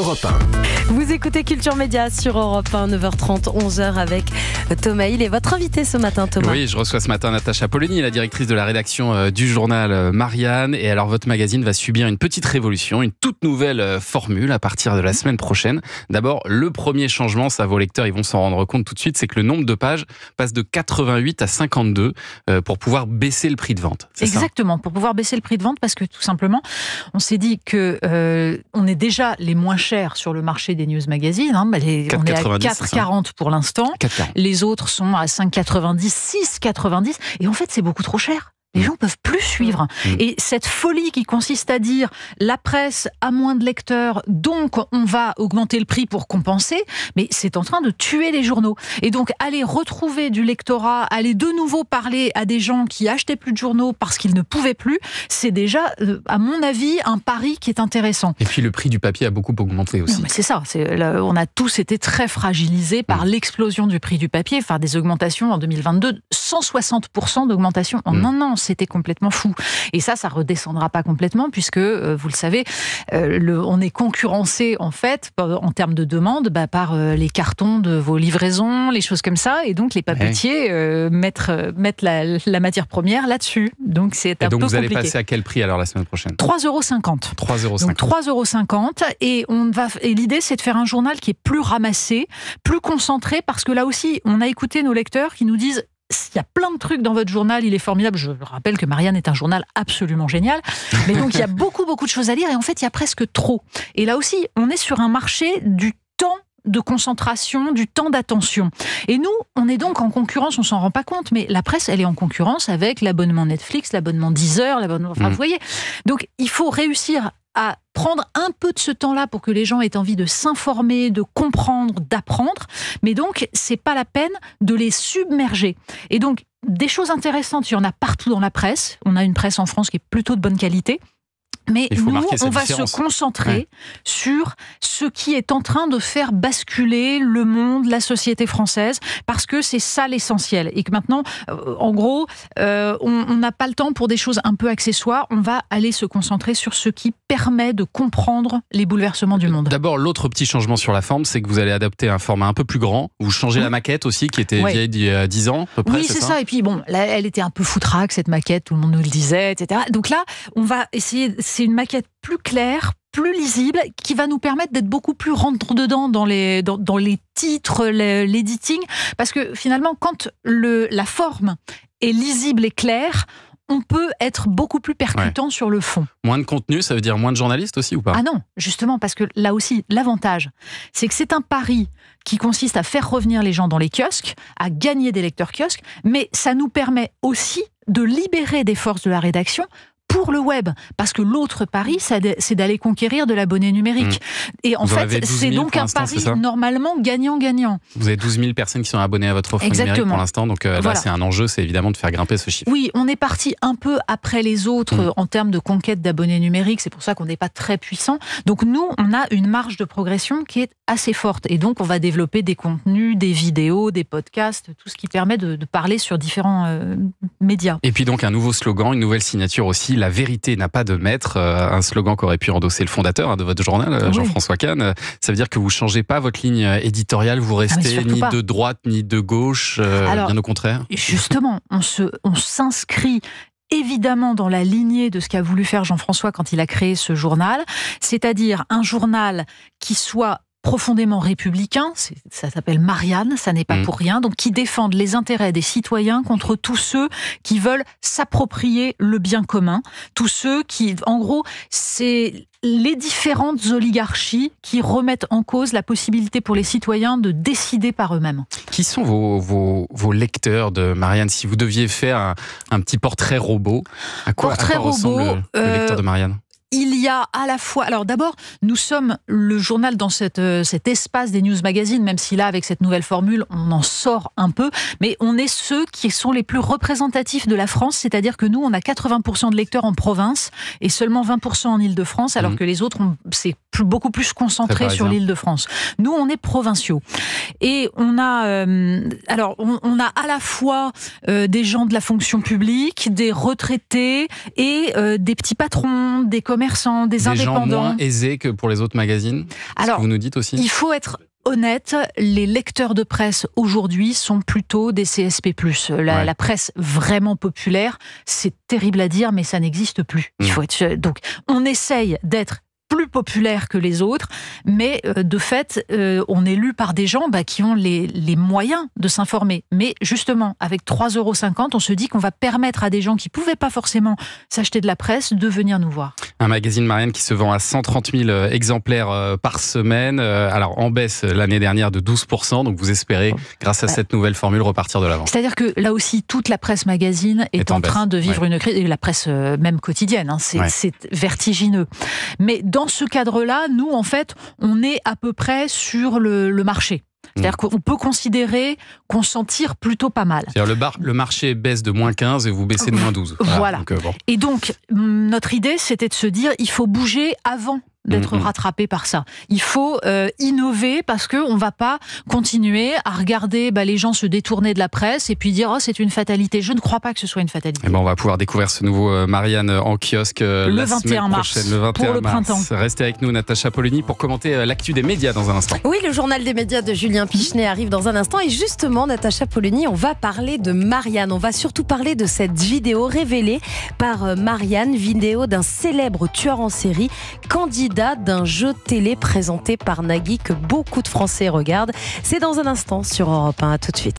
Europe 1. Vous écoutez Culture Média sur Europe 1, 9h30, 11h avec Thomas Isle et votre invité ce matin, Thomas. Oui, je reçois ce matin Natacha Polony, la directrice de la rédaction du journal Marianne. Et alors, votre magazine va subir une petite révolution, une toute nouvelle formule à partir de la semaine prochaine. D'abord, le premier changement, ça vos lecteurs, ils vont s'en rendre compte tout de suite, c'est que le nombre de pages passe de 88 à 52 pour pouvoir baisser le prix de vente. Exactement, pour pouvoir baisser le prix de vente parce que tout simplement, on s'est dit que on est déjà les moins chers sur le marché des news magazines. Hein, on est à 4,40 pour l'instant. Les autres sont à 5,90, 6,90. Et en fait, c'est beaucoup trop cher. Les gens ne peuvent plus suivre. Et cette folie qui consiste à dire la presse a moins de lecteurs, donc on va augmenter le prix pour compenser, mais c'est en train de tuer les journaux. Et donc aller retrouver du lectorat, aller de nouveau parler à des gens qui achetaient plus de journaux parce qu'ils ne pouvaient plus, c'est déjà, à mon avis, un pari qui est intéressant. Et puis le prix du papier a beaucoup augmenté aussi. Non, mais c'est ça, on a tous été très fragilisés par l'explosion du prix du papier, enfin des augmentations en 2022, 160% d'augmentation en un an. C'était complètement fou. Et ça redescendra pas complètement puisque, vous le savez, on est concurrencé en fait, en termes de demande, par les cartons de vos livraisons, les choses comme ça. Et donc, les papetiers mettent la matière première là-dessus. Donc, c'est un peu compliqué. Et donc, vous allez passer à quel prix alors la semaine prochaine ? 3,50 €. 3,50 €. Donc, 3,50 €. Et l'idée, c'est de faire un journal qui est plus ramassé, plus concentré, parce que là aussi, on a écouté nos lecteurs qui nous disent il y a plein de trucs dans votre journal, il est formidable. Je rappelle que Marianne est un journal absolument génial. Mais donc, il y a beaucoup, beaucoup de choses à lire et en fait, il y a presque trop. Et là aussi, on est sur un marché du temps de concentration, du temps d'attention. Et nous, on est donc en concurrence, on s'en rend pas compte, mais la presse, elle est en concurrence avec l'abonnement Netflix, l'abonnement Deezer, l'abonnement... Enfin, vous voyez. Donc, il faut réussir à prendre un peu de ce temps-là pour que les gens aient envie de s'informer, de comprendre, d'apprendre. Mais donc, c'est pas la peine de les submerger. Et donc, des choses intéressantes, il y en a partout dans la presse. On a une presse en France qui est plutôt de bonne qualité. Mais nous, on va se concentrer sur ce qui est en train de faire basculer le monde, la société française, parce que c'est ça l'essentiel. Et que maintenant, en gros, on n'a pas le temps pour des choses un peu accessoires. On va aller se concentrer sur ce qui permet de comprendre les bouleversements du monde. D'abord, l'autre petit changement sur la forme, c'est que vous allez adopter un format un peu plus grand. Vous changez la maquette aussi, qui était vieille d'il y a 10 ans, à peu près. Oui, c'est ça. Et puis, bon, là, elle était un peu foutraque, cette maquette. Tout le monde nous le disait, etc. Donc là, on va essayer... C'est une maquette plus claire, plus lisible, qui va nous permettre d'être beaucoup plus rentre-dedans dans les titres, l'editing. Parce que finalement, quand la forme est lisible et claire, on peut être beaucoup plus percutant sur le fond. Moins de contenu, ça veut dire moins de journalistes aussi ou pas ? Ah non, justement, parce que là aussi, l'avantage, c'est que c'est un pari qui consiste à faire revenir les gens dans les kiosques, à gagner des lecteurs kiosques, mais ça nous permet aussi de libérer des forces de la rédaction pour le web, parce que l'autre pari, c'est d'aller conquérir de l'abonné numérique. Et en fait, c'est donc un pari normalement gagnant-gagnant. Vous avez 12 000 personnes qui sont abonnées à votre offre numérique pour l'instant, donc là, c'est un enjeu, c'est évidemment de faire grimper ce chiffre. Oui, on est parti un peu après les autres en termes de conquête d'abonnés numériques, c'est pour ça qu'on n'est pas très puissant. Donc nous, on a une marge de progression qui est assez forte, et donc on va développer des contenus, des vidéos, des podcasts, tout ce qui permet de parler sur différents médias. Et puis donc un nouveau slogan, une nouvelle signature aussi, la vérité n'a pas de maître, un slogan qu'aurait pu endosser le fondateur de votre journal, Jean-François Kahn. Ça veut dire que vous ne changez pas votre ligne éditoriale, vous restez ni de droite ni de gauche, alors, bien au contraire. Justement, on s'inscrit évidemment dans la lignée de ce qu'a voulu faire Jean-François quand il a créé ce journal, c'est-à-dire un journal qui soit profondément républicain, ça s'appelle Marianne, ça n'est pas pour rien, donc qui défendent les intérêts des citoyens contre tous ceux qui veulent s'approprier le bien commun, tous ceux qui, en gros, c'est les différentes oligarchies qui remettent en cause la possibilité pour les citoyens de décider par eux-mêmes. Qui sont vos lecteurs de Marianne ? Si vous deviez faire un petit portrait robot, à quoi ressemble le lecteur de Marianne ? Il y a à la fois... Alors d'abord, nous sommes le journal dans cet espace des news magazines, même si là, avec cette nouvelle formule, on en sort un peu, mais on est ceux qui sont les plus représentatifs de la France, c'est-à-dire que nous, on a 80% de lecteurs en province et seulement 20% en Île-de-France, alors que les autres, c'est beaucoup plus concentré sur l'Île-de-France. Nous, on est provinciaux. Et on a... alors, on a à la fois des gens de la fonction publique, des retraités et des petits patrons, des commerçants, commerçants, des indépendants. Des gens moins aisés que pour les autres magazines. Alors, que vous nous dites aussi. Il faut être honnête, les lecteurs de presse aujourd'hui sont plutôt des CSP+. La presse vraiment populaire, c'est terrible à dire, mais ça n'existe plus. Il faut être, donc, on essaye d'être plus populaire que les autres, mais de fait, on est lu par des gens qui ont les moyens de s'informer. Mais justement, avec 3,50 €, on se dit qu'on va permettre à des gens qui ne pouvaient pas forcément s'acheter de la presse de venir nous voir. Un magazine, Marianne, qui se vend à 130 000 exemplaires par semaine, alors en baisse l'année dernière de 12%, donc vous espérez, grâce à cette nouvelle formule, repartir de l'avant. C'est-à-dire que là aussi, toute la presse magazine est en train de vivre une crise, et la presse même quotidienne, hein, c'est vertigineux. Mais dans ce cadre-là, nous, en fait, on est à peu près sur le marché. C'est-à-dire qu'on peut considérer qu'on s'en tire plutôt pas mal. C'est-à-dire le marché baisse de moins 15 et vous baissez de moins 12. Voilà. Et donc, notre idée, c'était de se dire, il faut bouger avant d'être rattrapé par ça. Il faut innover parce qu'on ne va pas continuer à regarder les gens se détourner de la presse et puis dire « Oh, c'est une fatalité ». Je ne crois pas que ce soit une fatalité. Et on va pouvoir découvrir ce nouveau Marianne en kiosque le 21 mars, le 21 pour le mars. Printemps. Restez avec nous, Natacha Polony, pour commenter l'actu des médias dans un instant. Oui, le journal des médias de Julien Picheney arrive dans un instant. Et justement, Natacha Polony, on va parler de Marianne. On va surtout parler de cette vidéo révélée par Marianne, vidéo d'un célèbre tueur en série, candidat d'un jeu télé présenté par Nagui que beaucoup de Français regardent. C'est dans un instant sur Europe 1. À tout de suite.